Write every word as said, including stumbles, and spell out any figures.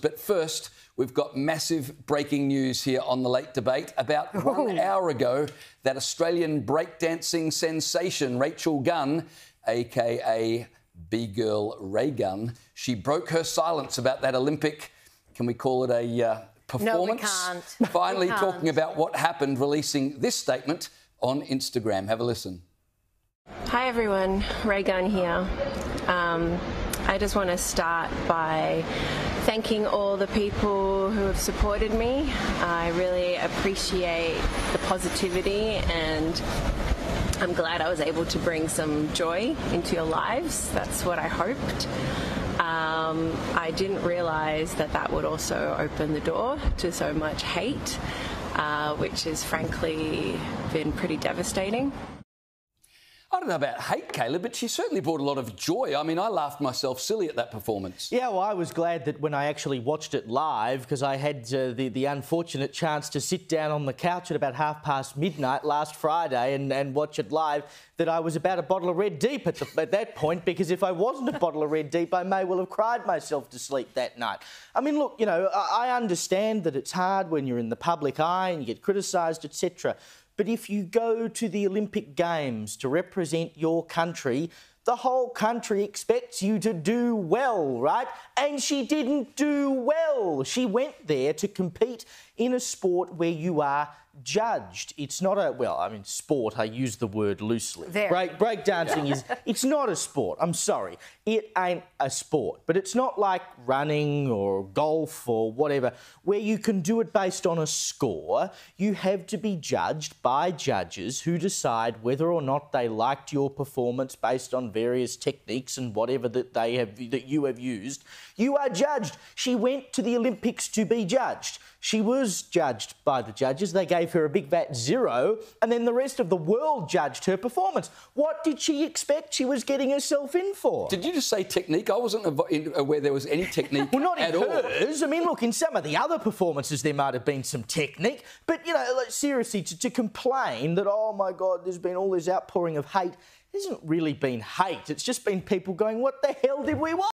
But first, we've got massive breaking news here on The Late Debate. About Ooh. one hour ago, that Australian breakdancing sensation Rachel Gunn, a k a. B-Girl Raygun, she broke her silence about that Olympic, can we call it a uh, performance? No, we can't. Finally we can't. Talking about what happened, releasing this statement on Instagram. Have a listen. Hi everyone, Raygun here. Um, I just want to start by thanking all the people who have supported me. I really appreciate the positivity, and I'm glad I was able to bring some joy into your lives. That's what I hoped. Um, I didn't realise that that would also open the door to so much hate, uh, which has frankly been pretty devastating. I don't know about hate, Caleb, but she certainly brought a lot of joy. I mean, I laughed myself silly at that performance. Yeah, well, I was glad that when I actually watched it live, because I had uh, the, the unfortunate chance to sit down on the couch at about half past midnight last Friday and, and watch it live, that I was about a bottle of Red Deep at, the, at that point, because if I wasn't a bottle of Red Deep, I may well have cried myself to sleep that night. I mean, look, you know, I understand that it's hard when you're in the public eye and you get criticised, et cetera, but if you go to the Olympic Games to represent your country, the whole country expects you to do well, right? And she didn't do well. She went there to compete in a sport where you are judged. It's not a, well, I mean, sport, I use the word loosely. Break, break dancing is, it's not a sport, I'm sorry. It ain't a sport. But it's not like running or golf or whatever, where you can do it based on a score. You have to be judged by judges who decide whether or not they liked your performance based on various techniques and whatever that they have, that you have used. You are judged. She went to the Olympics to be judged. She was judged by the judges. They gave her a big vat zero, and then the rest of the world judged her performance. What did she expect she was getting herself in for? Did you just say technique? I wasn't aware there was any technique well, not at in hers. All. I mean, look, in some of the other performances there might have been some technique, but, you know, like, seriously, to, to complain that, oh, my God, there's been all this outpouring of hate, there hasn't really been hate. It's just been people going, what the hell did we want?